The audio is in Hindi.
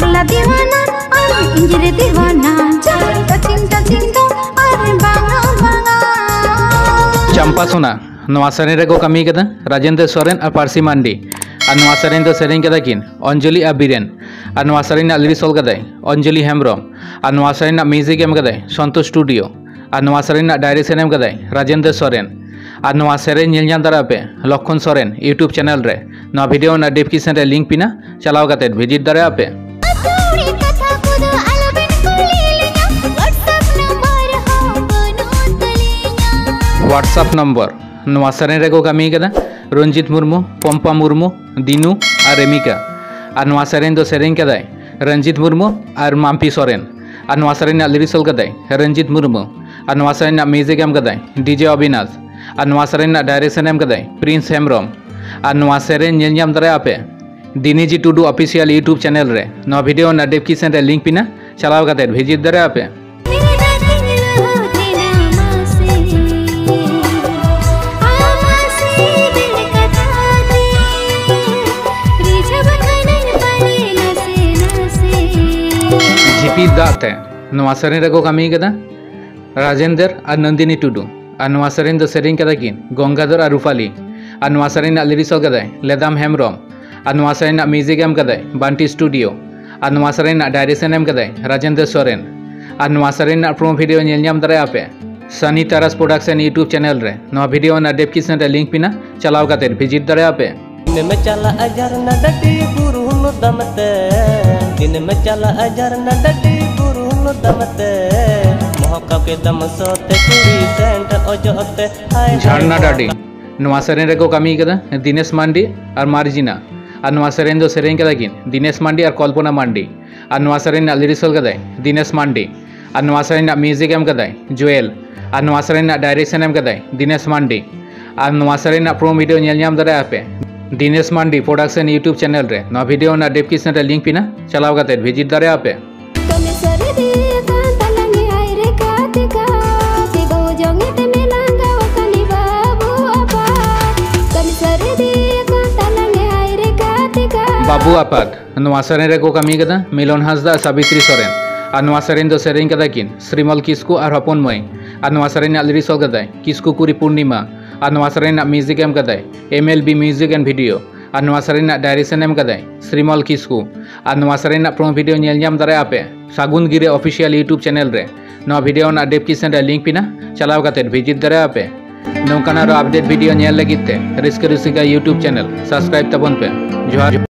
पगला दीवाना और इंजरे दीवाना टचिंग टचिंग तो और बांगा बांगा चंपा सोना नवा सेरें रे को कमी कदा राजेंद्र सोरेन और पारसी मांडी और नवा सेरें तो सेरें कदा किन अंजलि और बीरेन और नवा सेरें ना लिरिक्स ऑल कदा अंजलि हेम्ब्रम और नवा सेरें ना म्यूजिक एम कदा संतोष स्टूडियो और नवा सेरें ना डायरी सेरें एम कदा राजेंद्र सोरेन और नवा सेरें ᱧᱮᱞ ᱧᱟᱢ ᱫᱟᱲᱮᱭᱟᱜ ᱯᱮ ᱞᱚᱠᱷᱚᱱ ᱥᱚᱨᱮᱱ ᱤᱭᱩᱴᱩᱵ ᱪᱮᱱᱮᱞ ᱨᱮ ᱱᱚᱣᱟ ᱵᱷᱤᱰᱤᱭᱳ ᱨᱮᱱᱟᱜ ᱰᱮᱥᱠᱨᱤᱯᱥᱚᱱ ᱨᱮ ᱞᱤᱝᱠ ᱯᱤᱱᱟ ᱪᱟᱞᱟᱣ ᱠᱟᱛᱮ ᱵᱷᱤᱡᱤᱴ ᱫᱟᱲᱮᱭᱟᱜ ᱯᱮ WhatsApp number नवा सेरें ᱨᱮᱠᱚ ᱠᱟᱹᱢᱤ ᱠᱟᱫᱟ ᱨᱚᱱᱡᱤᱛ ᱢᱩᱨᱢᱩ ᱯᱚᱢᱯᱟ ᱢᱩᱨᱢᱩ ᱫᱤᱱᱩ ᱟᱨ ᱨᱮᱢᱤᱠᱟ ᱟᱨ ᱱᱚᱣᱟ ᱥᱮᱨᱮᱧ ᱫᱚ ᱥᱮᱨᱮᱧ ᱠᱟᱫᱟᱭ ᱨᱚᱱᱡᱤᱛ ᱢᱩᱨᱢᱩ ᱟᱨ ᱢᱟᱢᱯᱤ ᱥᱚᱨᱮᱱ ᱟᱨ ᱱᱚᱣᱟ ᱥᱮᱨᱮᱧ ᱨᱮᱱᱟᱜ ᱞᱤᱨᱤᱠᱥ ᱚᱞ ᱠᱟᱫᱟᱭ ᱨᱚᱱᱡᱤᱛ ᱢᱩᱨᱢᱩ ᱟᱨ ᱱᱚᱣᱟ ᱥᱮᱨᱮᱧ ᱨᱮᱱᱟᱜ ᱢᱤᱭᱩᱡᱤᱠ ᱮᱢ ᱠᱟᱫᱟᱭ DJ Abinash और नवा सेरें डायरेक्शन एम कदाय प्रिंस हेम्ब्रम और नवा सेरें ᱧᱮᱞ ᱧᱟᱢ ᱫᱟᱲᱮᱭᱟᱜ ᱯᱮ दिनेजी टुडू ऑफिशियल यूट्यूब चैनल रे नवा वीडियो ना डिस्क्रिप्शन रे लिंक पिना चलाव कते विजिट दरेयाप पे जीपी दाते नवा सेरें रे को कमी कदा राजेंदर और नंदिनी टुडू और नवा सेरें दो सेरें कदा किन गंगाधर और रूपाली और नवा सेरें ना लिरिक्स ऑल कदा लेदाम हेम्ब्रम और नवा सेरें ना म्यूजिक एम कदा बांटी स्टूडियो और नवा सेरें ना डायरेक्शन एम कदा राजेंद्र सोरेन और नवा सेरें ना प्रोमो वीडियो ᱧᱮᱞ ᱧᱟᱢ ᱫᱟᱲᱮᱭᱟᱜ ᱯᱮ Sunny Taras production YouTube channel रे नवा वीडियो ना डिस्क्रिप्शन रे लिंक पिना चलाव कते विजिट दरेयाप पे में चला अजर ना डटी गुरु नो दमते दिन में चला अजर ना डटी गुरु नो दमते झरना डाडी नवा सेरें रे को कमी कदा दिनेश मांडी और मार्जिना और नवा सेरें दो सेरें कदा किन दिनेश मांडी और कल्पना मांडी और नवा सेरें ना लिरिक्स ऑल कदा दिनेश मांडी और नवा सेरें ना म्यूजिक एम कदा जोएल और नवा सेरें ना डायरेक्शन एम कदा दिनेश मांडी और नवा सेरें ना प्रोमो वीडियो ᱧᱮᱞ ᱧᱟᱢ ᱫᱟᱲᱮᱭᱟᱜ ᱯᱮ Dinesh Mandi production YouTube channel रे नवा वीडियो ना डिस्क्रिप्शन रे लिंक पिना चलाव कते विजिट दरेयाप पे बाबू आपात नवा सेरें रे को कमी कदा मिलन हांसदा सावित्री सोरेन और नवा सेरें दो सेरें कदा किन श्रीमल किस्कु और हपन मई और नवा सेरें ना लिरिक्स ऑल कदा किस्कु कुरी पूर्णिमा और नवा सेरें ना म्यूजिक एम कदा MLB म्यूजिक एंड वीडियो और नवा सेरें ना डायरेक्शन एम कदा श्रीमल किस्कु और नवा सेरें ना प्रोमो वीडियो ᱧᱮᱞ ᱧᱟᱢ ᱫᱟᱲᱮᱭᱟᱜ ᱯᱮ सागुन गिरा ऑफिशियल यूट्यूब चैनल रे नवा वीडियो ना डिस्क्रिप्शन रे लिंक पिना चलाव कते विजिट दरेयाप पे नौकाना रो अपडेट वीडियो ᱧᱮᱞ ᱞᱟᱹᱜᱤᱫ ᱛᱮ ᱨᱮᱥᱠᱟ ᱨᱩᱥᱤᱠᱟ यूट्यूब चैनल सब्सक्राइब तबन पे जोहार।